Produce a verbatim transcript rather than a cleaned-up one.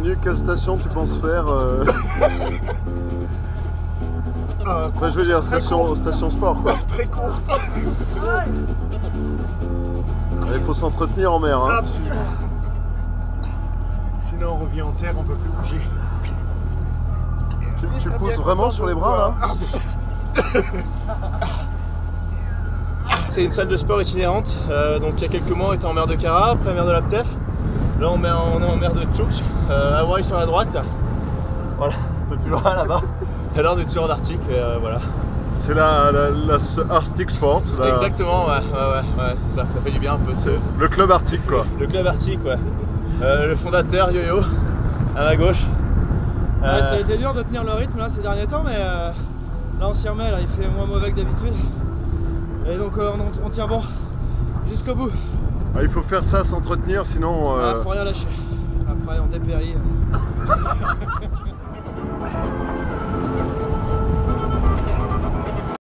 Manu, quelle station tu penses faire euh... euh, courte, ouais, je veux dire, station, station sport quoi. Très courte. Il faut s'entretenir en mer. Hein. Absolument. Sinon on revient en terre, on peut plus bouger. Tu, tu pousses vraiment sur les bras là? C'est une salle de sport itinérante, euh, donc il y a quelques mois on était en mer de Kara, après mer de la Ptef. Là on est en mer de Tchouk, euh, Hawaï sur la droite. Voilà, un peu plus loin là-bas. Et là on est toujours en Arctique, euh, voilà. C'est la, la, la Arctic Sport la... Exactement, ouais, ouais, ouais, ouais c'est ça, ça fait du bien un peu. Le club arctique quoi. Le club arctique, ouais. Euh, le fondateur, YoYo, à ma gauche. Euh... Ouais, ça a été dur de tenir le rythme là ces derniers temps, mais euh, là on s'y remet, là, il fait moins mauvais que d'habitude. Et donc euh, on, on tient bon jusqu'au bout. Ah, il faut faire ça, s'entretenir, sinon... Euh... Ah, faut rien lâcher. Après on dépérit. Euh...